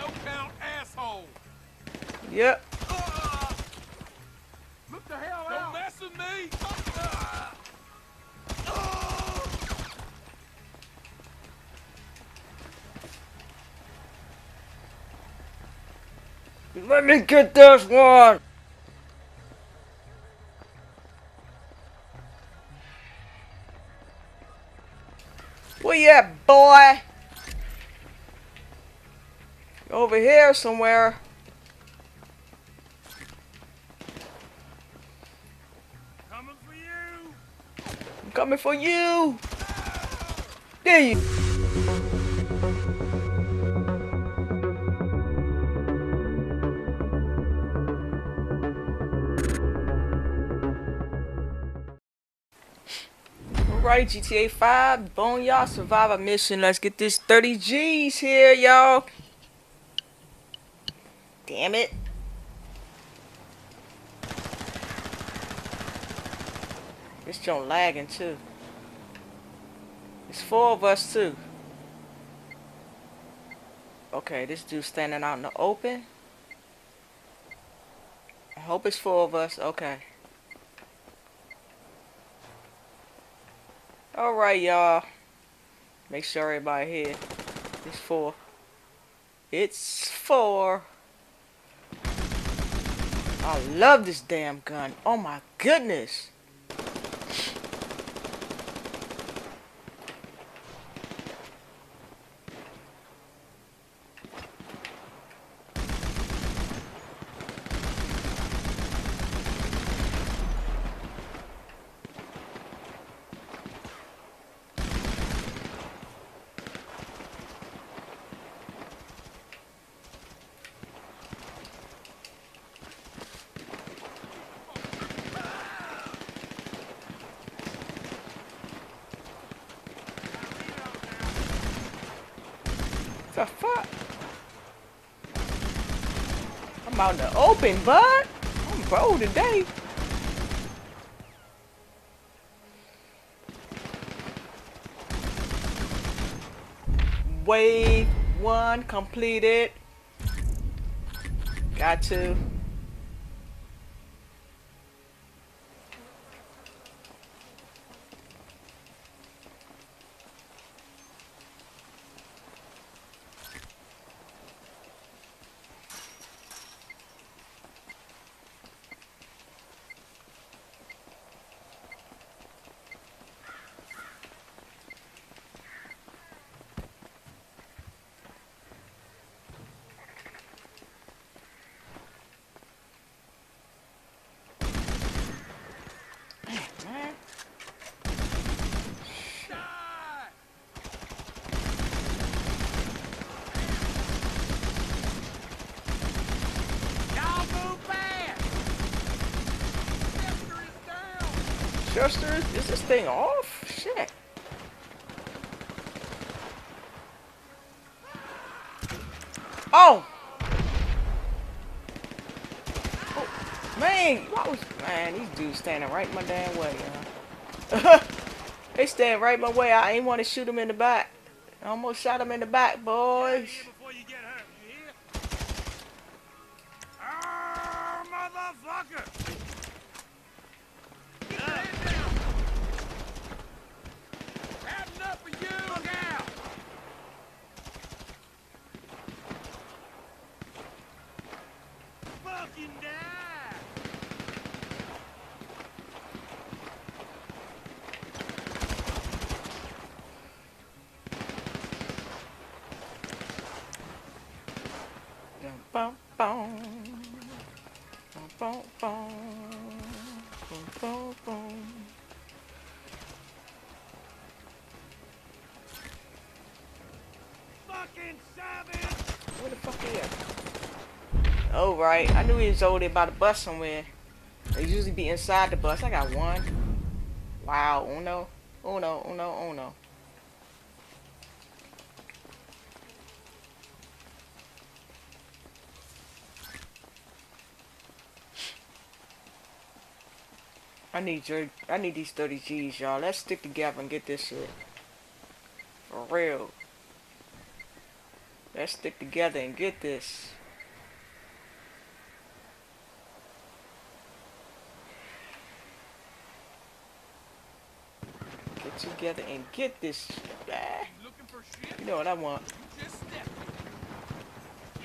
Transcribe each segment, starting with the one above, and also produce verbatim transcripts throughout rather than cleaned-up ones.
No count, asshole. Yep. Uh, look the hell out. Don't mess with me. Uh, uh. Let me get this one. Where you at, boy? Over here somewhere. Coming for you. I'm coming for you. There you. Alright, G T A five Boneyard Survivor mission. Let's get this thirty G's here, y'all. Damn it. This joint lagging too. It's four of us too. Okay, this dude's standing out in the open. I hope it's four of us. Okay. Alright, y'all. Make sure everybody here. It's four. It's four. I love this damn gun. Oh my goodness. The fuck? I'm out in the open, bud. I'm bold today. Wave one completed. Got to. Thruster, is this thing off? Shit. Oh! Oh man, what was, man, these dudes standing right my damn way, y'all. They stand right my way. I ain't want to shoot them in the back. I almost shot them in the back, boys. Bum, bum. Bum, bum, bum, bum, bum. Fucking savage! Where the fuck he at? Oh right, I knew he was over there by the bus somewhere. They usually be inside the bus. I got one. Wow, uno, uno, uno, uno. I need your, I need these thirty G's, y'all. Let's stick together and get this shit. For real. Let's stick together and get this. Get together and get this. Ah. You know what I want.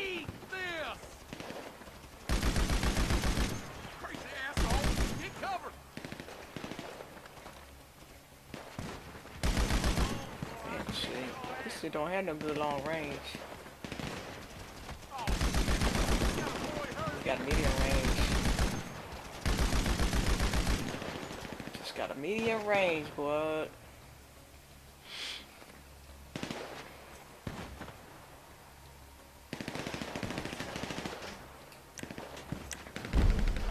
Eat this! Crazy asshole! Get covered! That shit. This shit don't have no good long range. We got a medium range. Just got a medium range, boy.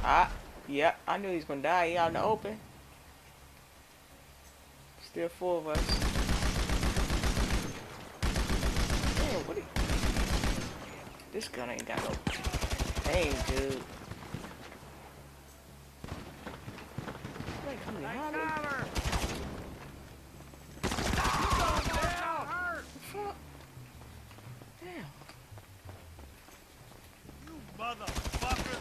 Ah, yeah, I knew he was gonna die. He out in the open. Still four of us. Damn, what? He... This gun ain't got no. Dang, dude. Wait, come behind me. What the fuck? Damn. You motherfucker.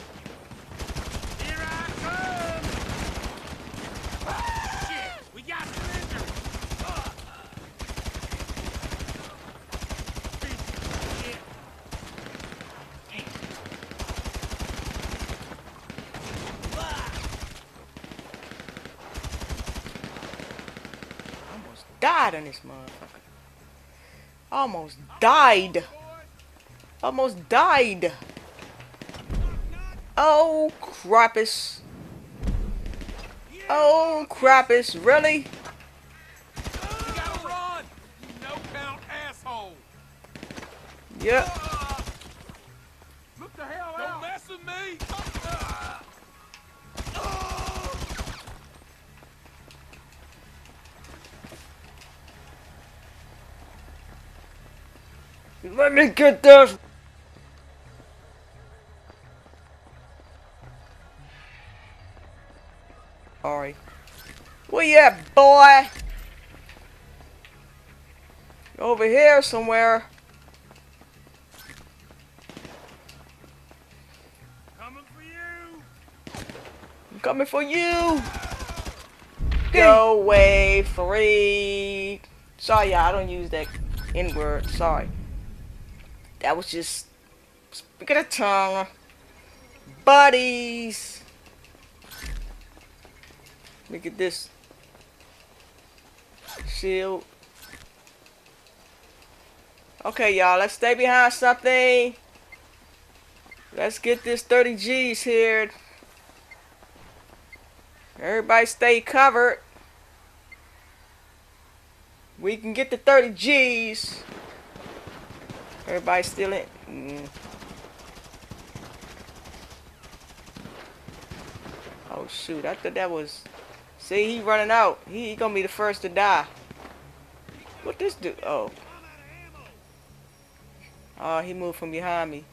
On this motherfucker. Almost died. Almost died. Oh crappus. Oh crappus, really? You gotta run, you no count asshole. Yep. Uh, look the hell out. Don't mess with me. Uh, uh. Let me get this! Sorry. Where you at, boy? You're over here somewhere. Coming for you! I'm coming for you! Go away, free! Sorry, y'all, I don't use that N-word, sorry. That was just speaking of tongue, buddies. Look at this shield. Okay, y'all, let's stay behind something. Let's get this thirty G's here. Everybody stay covered. We can get the thirty G's. Everybody still in. Mm. Oh shoot! I thought that was. See, he running out. He, he gonna be the first to die. What this do? Oh. Oh, he moved from behind me.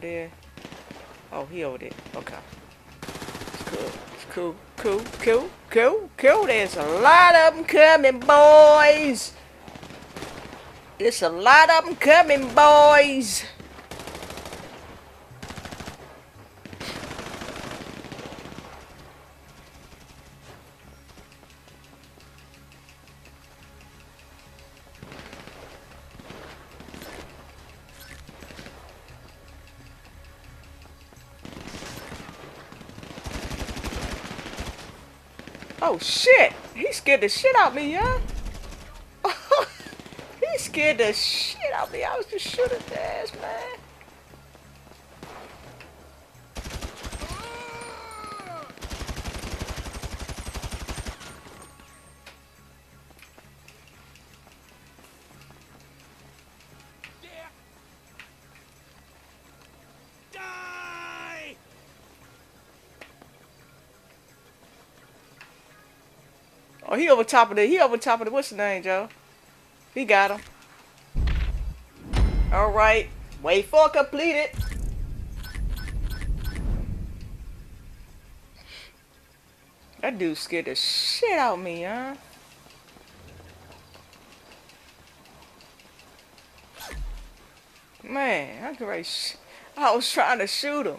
There. Oh, he over there. Okay. It's cool. It's cool. Cool. Cool. Cool. Cool. There's a lot of them coming, boys. There's a lot of them coming, boys. Oh shit! He scared the shit out of me, yeah? He scared the shit out of me. I was just shooting his ass, man. Oh, he over top of the, he over top of the, what's the name, Joe? He got him. Alright. Wait for completed. That dude scared the shit out of me, huh? Man, I could race. I was trying to shoot him.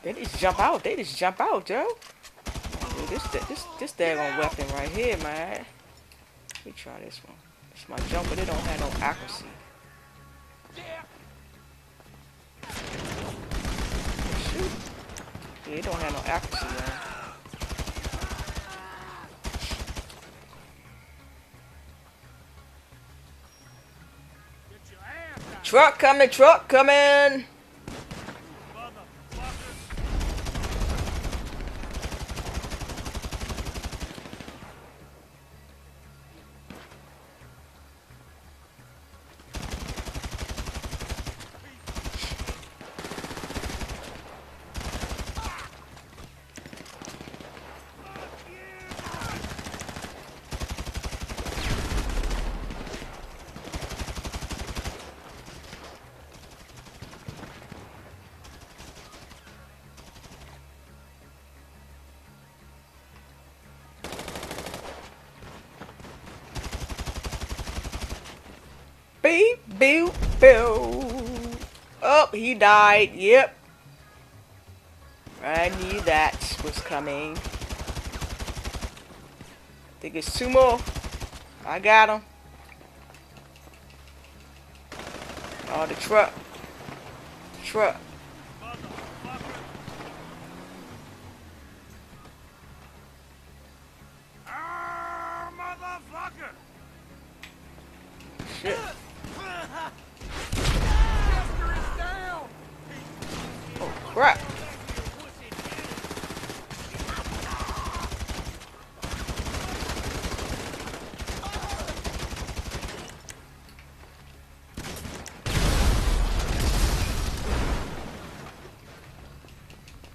They just jump out. They just jump out, Joe. Dude, this this this daggone weapon right here, man. Let me try this one. It's my jumper. They don't have no accuracy. Shoot. Yeah, they don't have no accuracy, man. Truck coming. Truck coming. Beep, beep, beep. Oh, he died. Yep. I knew that was coming. I think it's two more. I got him. Oh, the truck. Truck. Ah, motherfucker. Shit. Crap.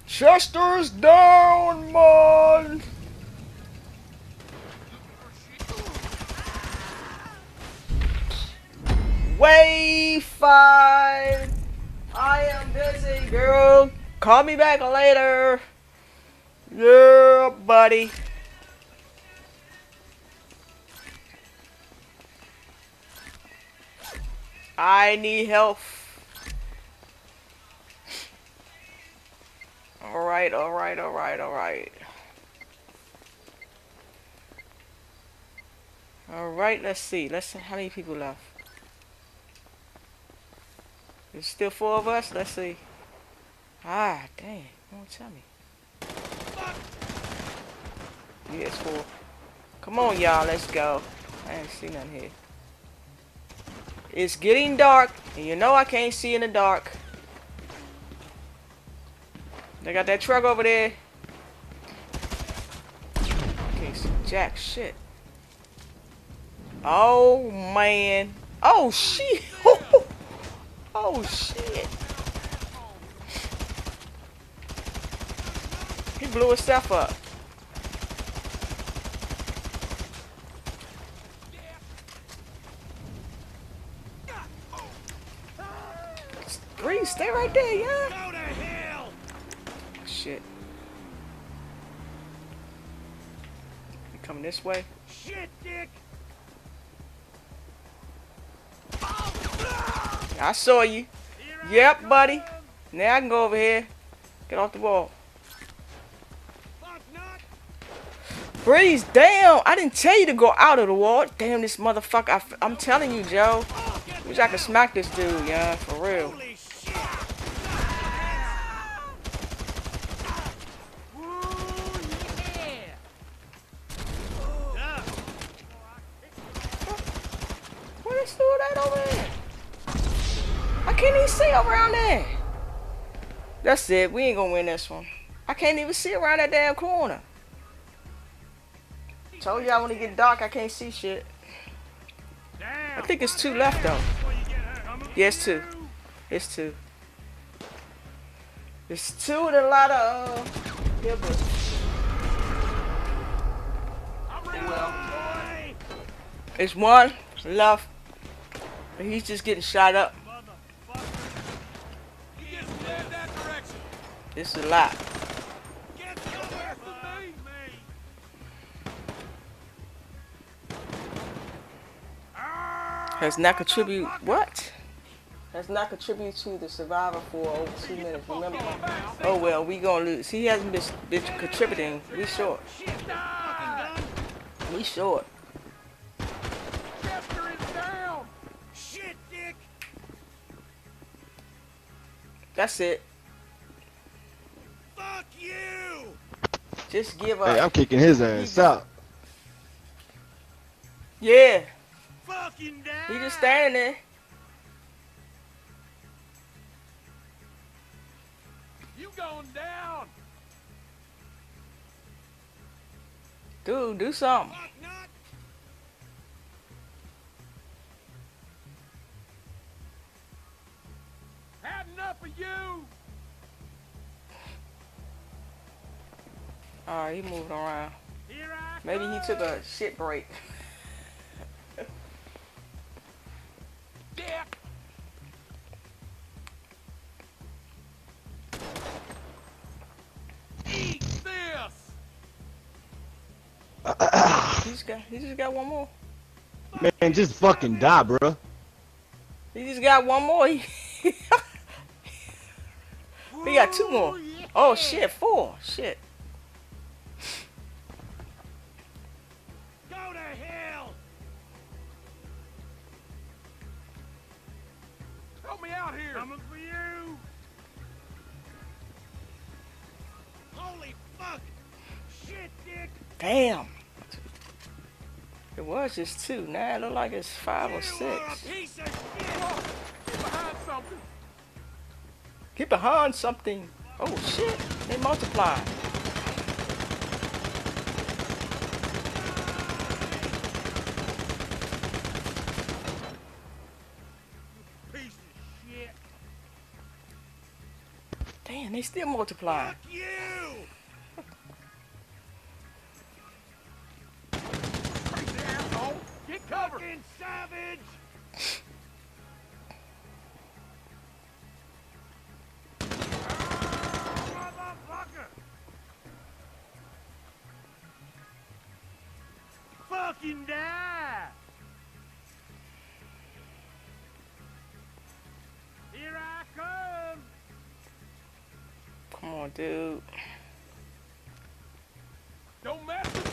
Chester's down, man. Wave five. I am busy, girl. Call me back later. Yeah, buddy. I need help. All right, all right, all right, all right. All right, let's see. Let's see how many people left. There's still four of us. Let's see. Ah, dang. Don't tell me. Yeah, it's cool. Come on, y'all. Let's go. I ain't see nothing here. It's getting dark, and you know I can't see in the dark. They got that truck over there. I can't see jack shit. Oh, man. Oh, shit. Oh, shit. He blew his stuff up. Green, stay right there, yeah. Go to hell. Shit. You coming this way? Shit, dick. I saw you. Yep, buddy. Now I can go over here. Get off the wall. Breeze, damn, I didn't tell you to go out of the wall. Damn, this motherfucker, I, I'm telling you, Joe. Wish I could smack this dude, yeah, for real. What is doing that over there? I can't even see around there. That's it, we ain't gonna win this one. I can't even see around that damn corner. Told y'all when it get dark, I can't see shit. I think it's two left though. Yeah, it's two. It's two. It's two and a lot of uh, hibbers. Well, it's one left. And he's just getting shot up. This is a lot. Has not contribute what? Has not contributed to the survivor for over two minutes. Remember? Oh well, we gonna lose. He hasn't been, been contributing. We short. We short. That's it. Fuck you! Just give up. Hey, I'm kicking his ass. Stop. Yeah. Fucking down. He just standing there. You going down. Dude, do something. Fuck not. Had enough of you. Alright, he moved around. Here I Maybe he took a shit break. Yeah. Eat this. He just got, he just got one more. Man, just fucking die, bro. He just got one more. He, he got two more. Oh shit, four. Shit. Coming for you. Holy fuck. Shit, dick. Damn. It was just two. Now it look like it's five you or six. Piece of shit. Get behind something. Get behind something. Oh shit. They multiply. Damn, they still multiply. Fuck you! Crazy asshole! Get covered! Fucking savage! Ah, motherfucker! Fucking die! Here I come! Come on, dude. Don't mess with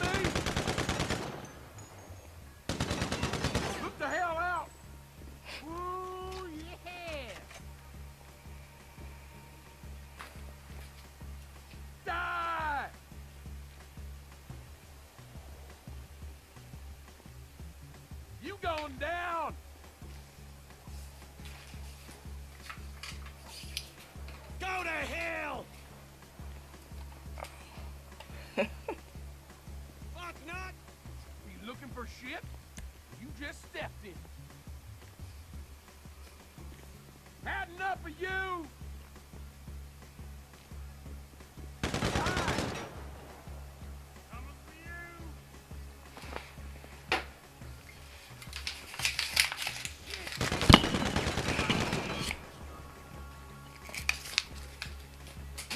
me. Look the hell out. Ooh, yeah. Die. You going down. Go to hell. For shit, you just stepped in. Had enough of you. Coming for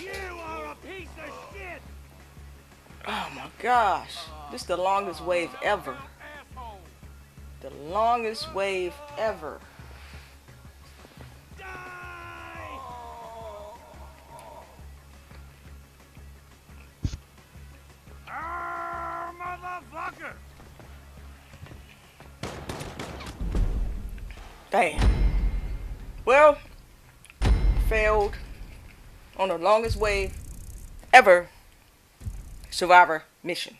you. You are a piece of shit. Oh my gosh. This is the longest wave ever. The longest wave ever. Die. Oh, Damn. Well, failed on the longest way ever Survivor mission.